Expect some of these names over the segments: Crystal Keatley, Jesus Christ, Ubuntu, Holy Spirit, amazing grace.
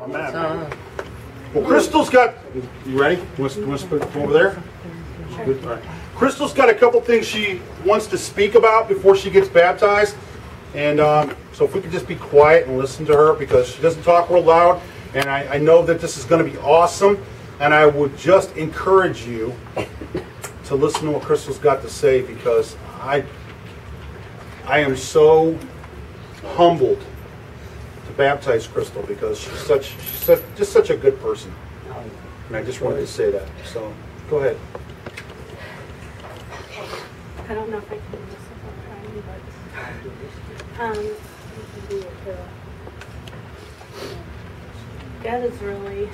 I'm mad, man. Well, Crystal's got, you ready? You want to put it over there? All right. Crystal's got a couple things she wants to speak about before she gets baptized. And so if we could just be quiet and listen to her, because she doesn't talk real loud. And I know that this is going to be awesome. And I would just encourage you to listen to what Crystal's got to say, because I am so humbled to baptize Crystal, because she's just such a good person. And I just wanted to say that. So go ahead. Okay. I don't know if I can do this without crying, but God has really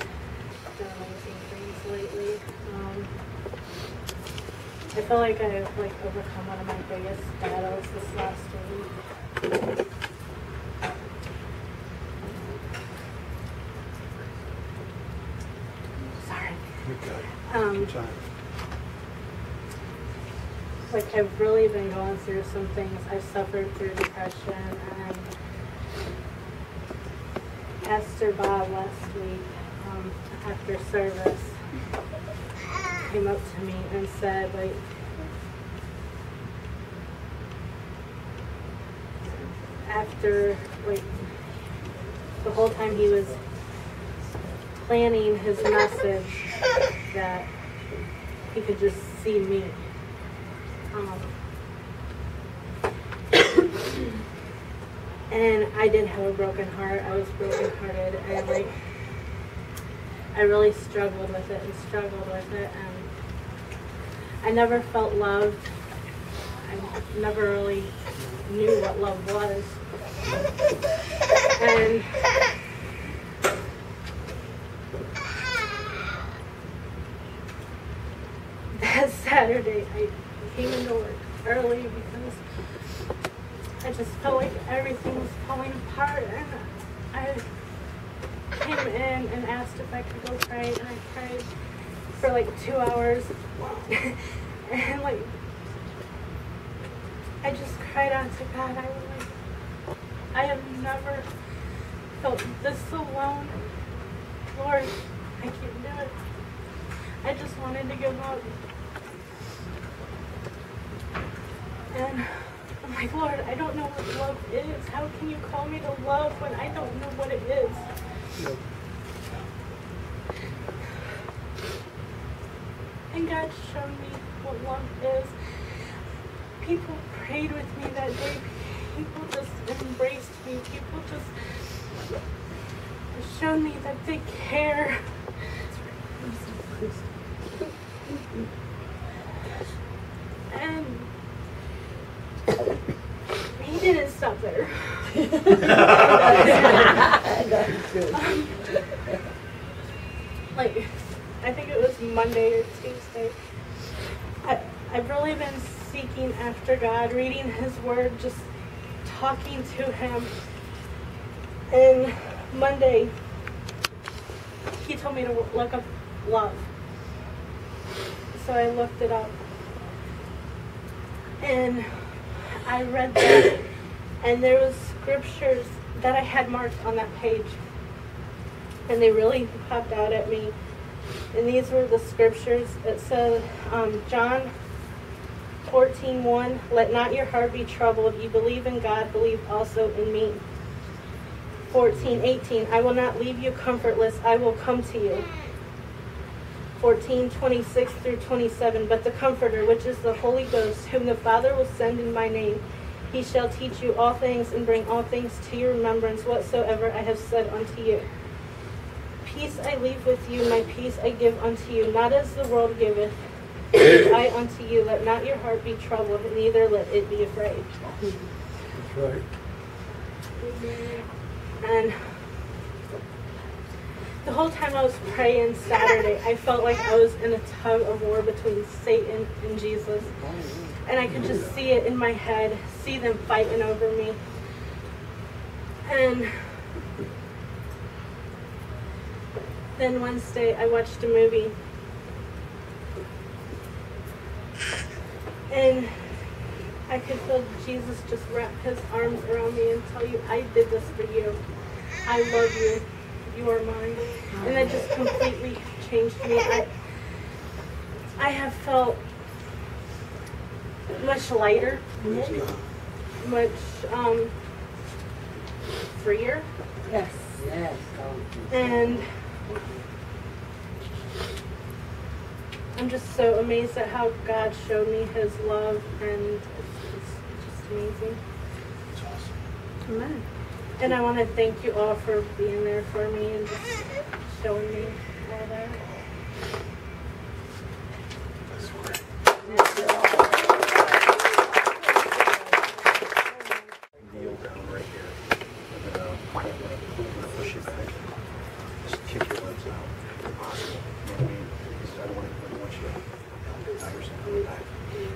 done amazing things lately. I feel like I've overcome one of my biggest battles this last week. Sorry. Okay. I've really been going through some things. I've suffered through depression, and Pastor Bob last week after service came up to me and said, like, after, like, the whole time he was planning his message, that he could just see me. And I did have a broken heart. I was brokenhearted, and I really struggled with it and I never felt loved. I never really knew what love was. And that Saturday, I came into work early because I just felt like everything was falling apart, and I came in and asked if I could go pray, and I prayed for 2 hours. And I just cried out to God. I was like, I have never felt this alone. Lord, I can't do it. I just wanted to give up. And I'm like, Lord, I don't know what love is. How can you call me to love when I don't know what it is? And God showed me what love is. People prayed with me that day. People just embraced me. People just showed me that they care. And he didn't stop there. I think it was Monday or Tuesday. I've really been seeking after God, reading His Word, just talking to Him. And Monday, He told me to look up love. So I looked it up. And I read that, and there was scriptures that I had marked on that page, and they really popped out at me. And these were the scriptures. It said, John 14:1, "Let not your heart be troubled. You believe in God, believe also in me." 14:18, "I will not leave you comfortless. I will come to you." 14:26 through 27, "But the Comforter, which is the Holy Ghost, whom the Father will send in my name, he shall teach you all things and bring all things to your remembrance whatsoever I have said unto you. Peace I leave with you, my peace I give unto you, not as the world giveth, give I unto you. Let not your heart be troubled, and neither let it be afraid." That's right. And the whole time I was praying Saturday, I felt like I was in a tug of war between Satan and Jesus. And I could just see it in my head, see them fighting over me. And then Wednesday, I watched a movie. And I could feel Jesus just wrap his arms around me and tell you, "I did this for you. I love you. you are mine. And that just completely changed me. I have felt much lighter, much freer. Yes. Yes. And I'm just so amazed at how God showed me His love, and it's just amazing. It's awesome. Amen. And I want to thank you all for being there for me and just showing me all that.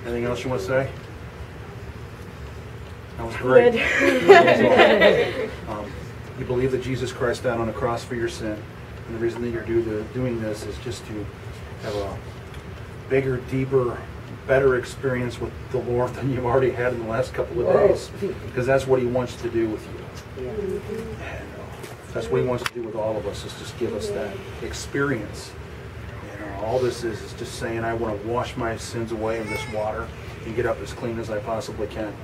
Anything else you want to say? That was great. You believe that Jesus Christ died on the cross for your sin, and the reason that you're doing this is just to have a bigger, deeper, better experience with the Lord than you've already had in the last couple of days, because that's what He wants to do with you. And that's what He wants to do with all of us, is just give us that experience. All this is just saying, I want to wash my sins away in this water and get up as clean as I possibly can.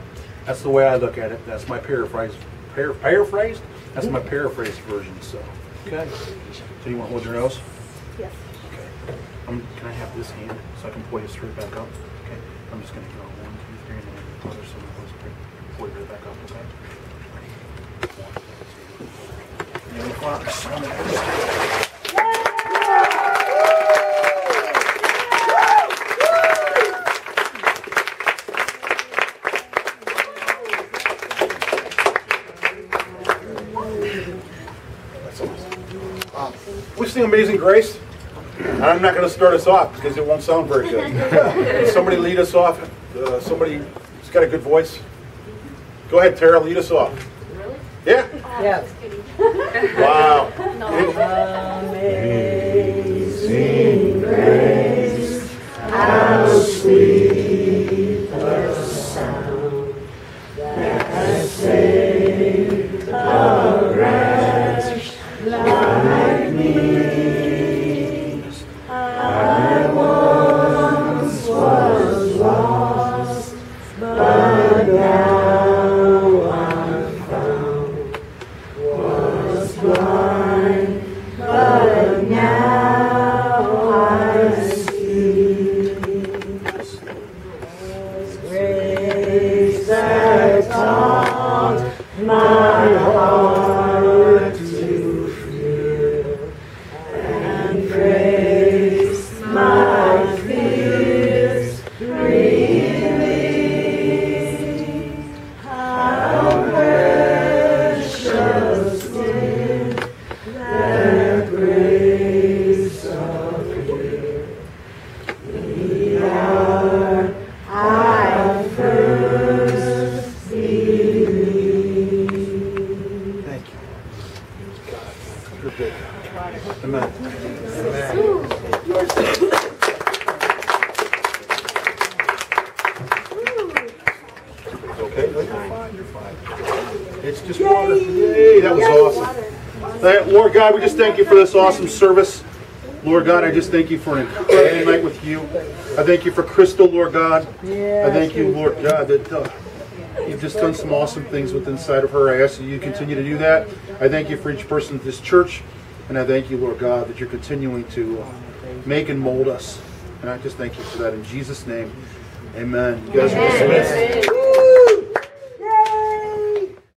That's the way I look at it. That's my paraphrased? That's my paraphrased version. So, okay. So you want to hold your nose? Yes. Okay. Can I have this hand so I can pull you straight back up? Okay. I'm just going to count 1, 2, 3, and then the other side will pull you right back up. Okay. 1, 2, 3. We sing Amazing Grace, and I'm not going to start us off because it won't sound very good. Somebody lead us off. Somebody who's got a good voice. Go ahead, Tara, lead us off. Really? Yeah. Yeah. Wow. No. Amazing Grace, how sweet the sound that has saved a wretch like me. I once was lost, but now I'm found. Was blind, but now I see. Grace that taught my heart to fear, and grace my fears relieved. How precious did that grace appear the hour I first believed. Thank you. You're good. Amen. Okay, no, you're fine, you're fine. It's just water. Yay, that was awesome. Lord God, we just thank you for this awesome service. Lord God, I just thank you for an incredible night with you. I thank you for Crystal, Lord God. I thank you, Lord God, that you've just done some awesome things with inside of her. I ask that you continue to do that. I thank you for each person at this church. And I thank you, Lord God, that you're continuing to make and mold us. And I just thank you for that in Jesus' name. Amen. You guys are dismissed.